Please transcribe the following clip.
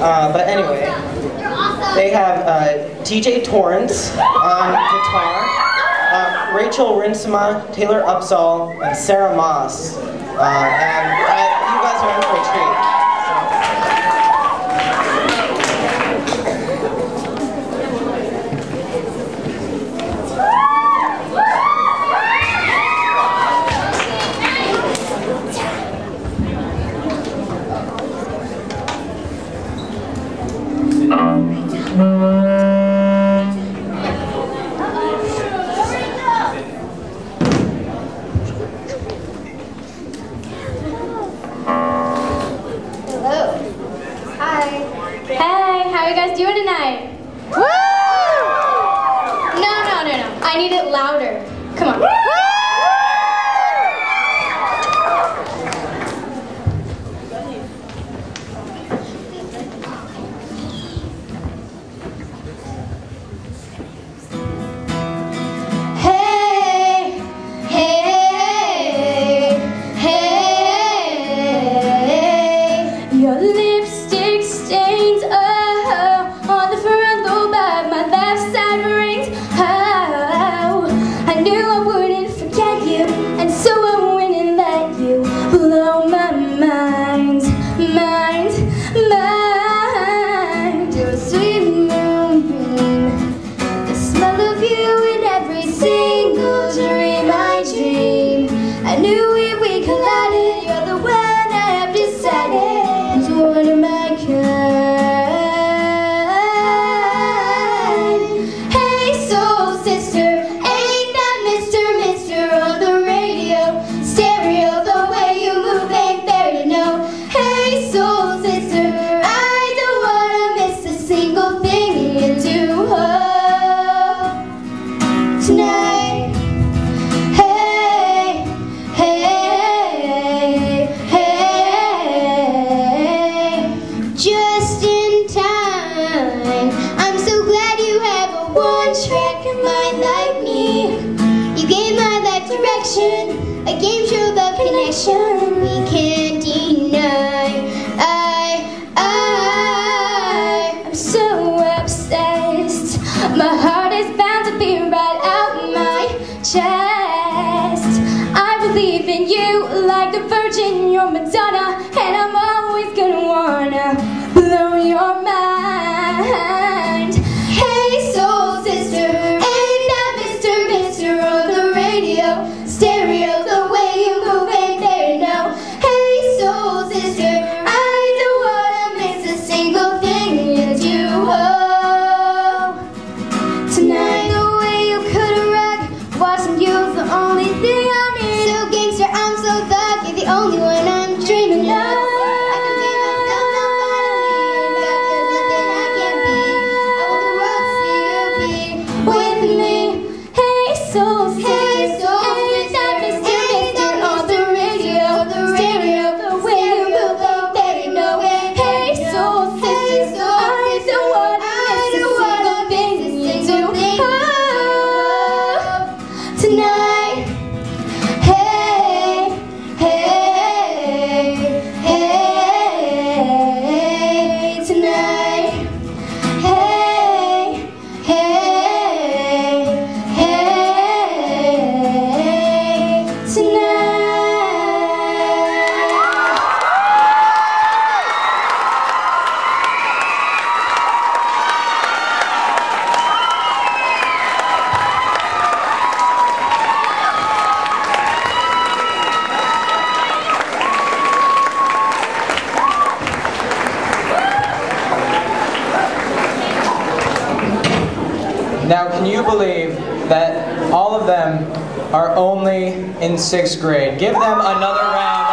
But anyway, they have T. J. Torrence on guitar, Rachel Rinsema, Taylor Upsahl, and Sarah Moss. And you guys are in for a treat. Now, can you believe that all of them are only in 6th grade? Give them another round.